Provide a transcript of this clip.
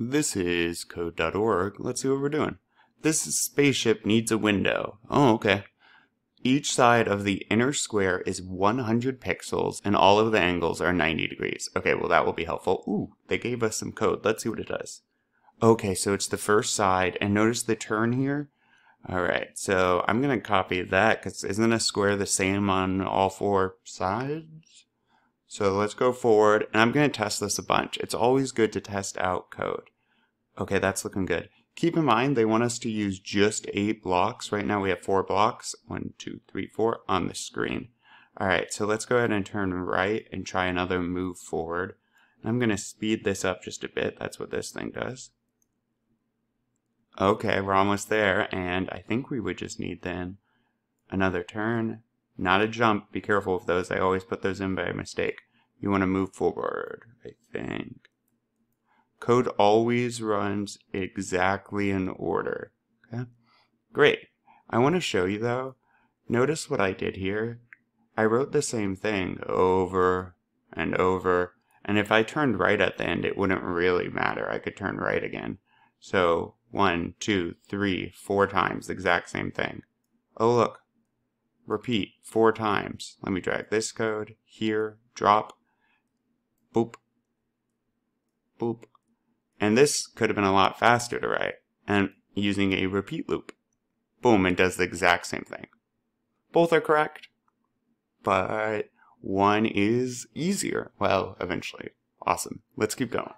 This is Code.org. Let's see what we're doing. This spaceship needs a window. Oh, okay. Each side of the inner square is 100 pixels, and all of the angles are 90 degrees. Okay, well, that will be helpful. Ooh, they gave us some code. Let's see what it does. Okay, so it's the first side, and notice the turn here. All right, so I'm going to copy that, because isn't a square the same on all four sides? So let's go forward, and I'm going to test this a bunch. It's always good to test out code. Okay, that's looking good. Keep in mind, they want us to use just 8 blocks. Right now we have 4 blocks, 1, 2, 3, 4 on the screen. All right, so let's go ahead and turn right and try another move forward. I'm going to speed this up just a bit. That's what this thing does. Okay, we're almost there, and I think we would just need then another turn. Not a jump, be careful of those, I always put those in by mistake. You want to move forward, I think. Code always runs exactly in order. Okay, great. I want to show you though, notice what I did here. I wrote the same thing over and over, and if I turned right at the end, it wouldn't really matter. I could turn right again. So 1, 2, 3, 4 times, the exact same thing. Oh look, repeat 4 times. Let me drag this code here, drop, boop, boop. And this could have been a lot faster to write. And using a repeat loop, boom, it does the exact same thing. Both are correct, but one is easier. Well, eventually. Awesome. Let's keep going.